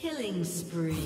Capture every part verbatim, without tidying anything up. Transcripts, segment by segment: Killing spree.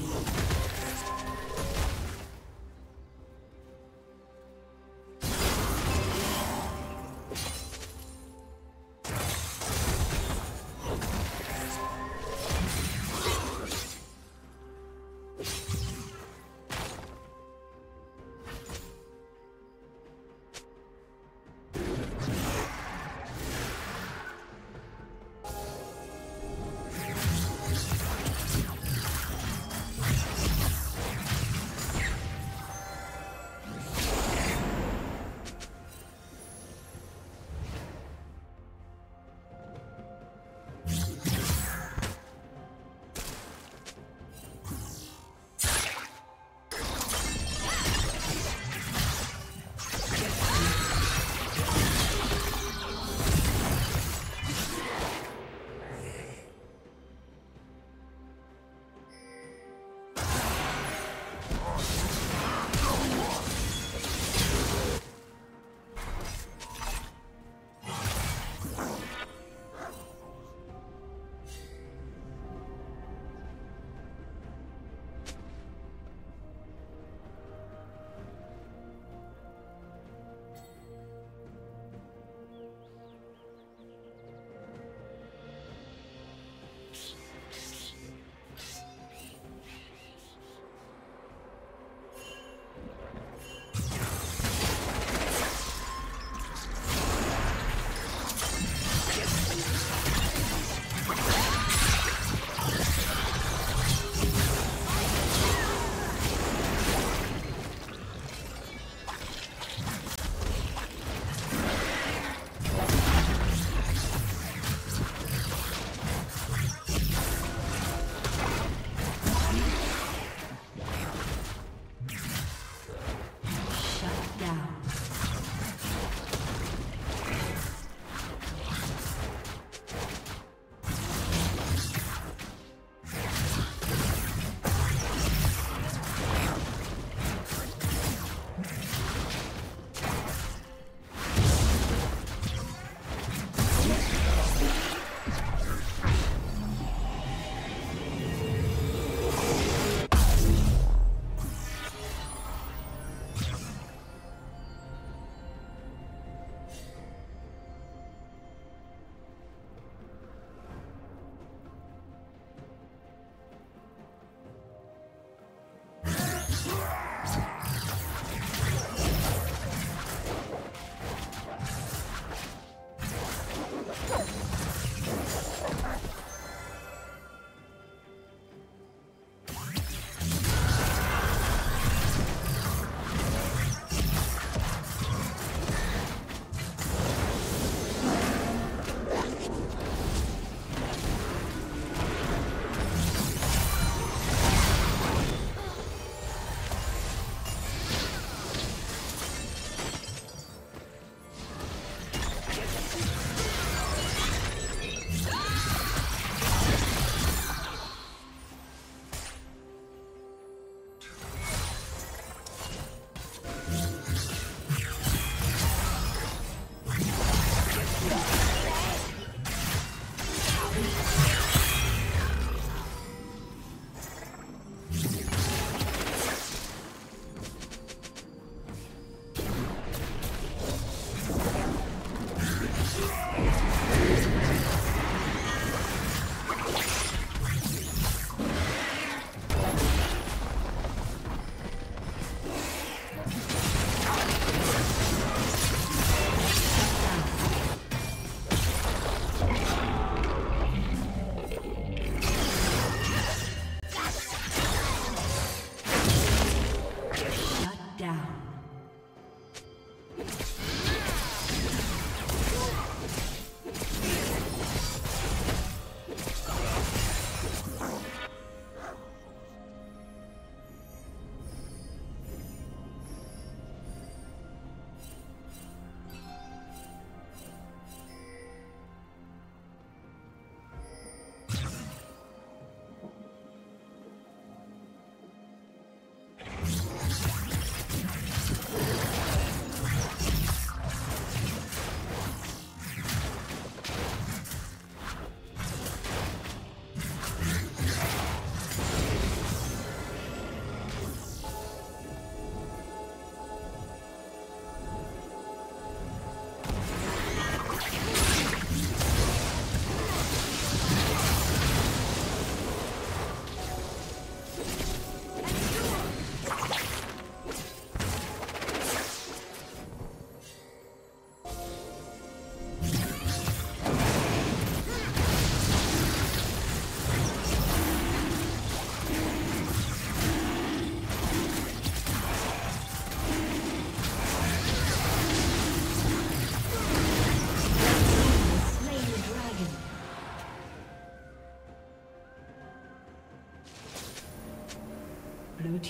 Blue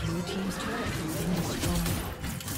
Blue team's turret has been destroyed.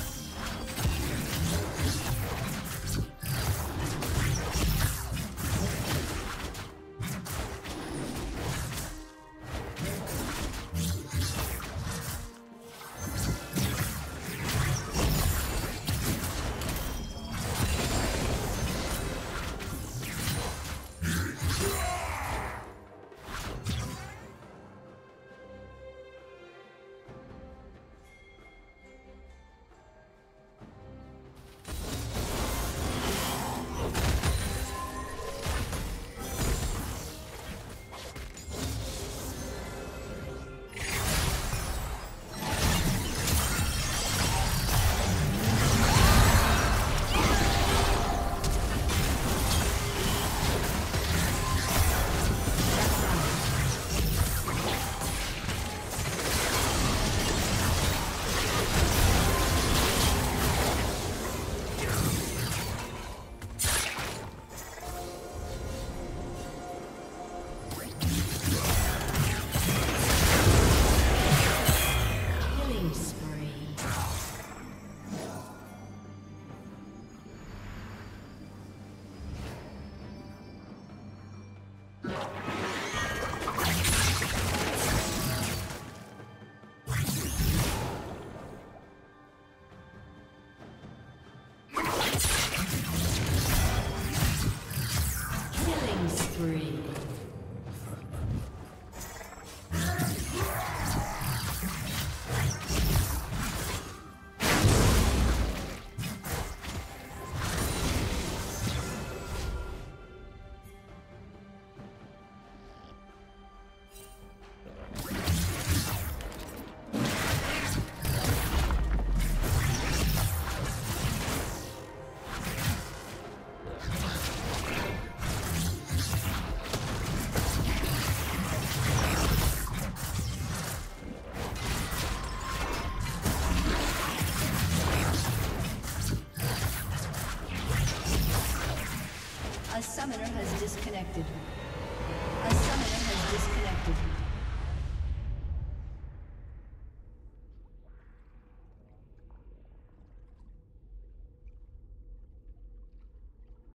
Summoner has disconnected.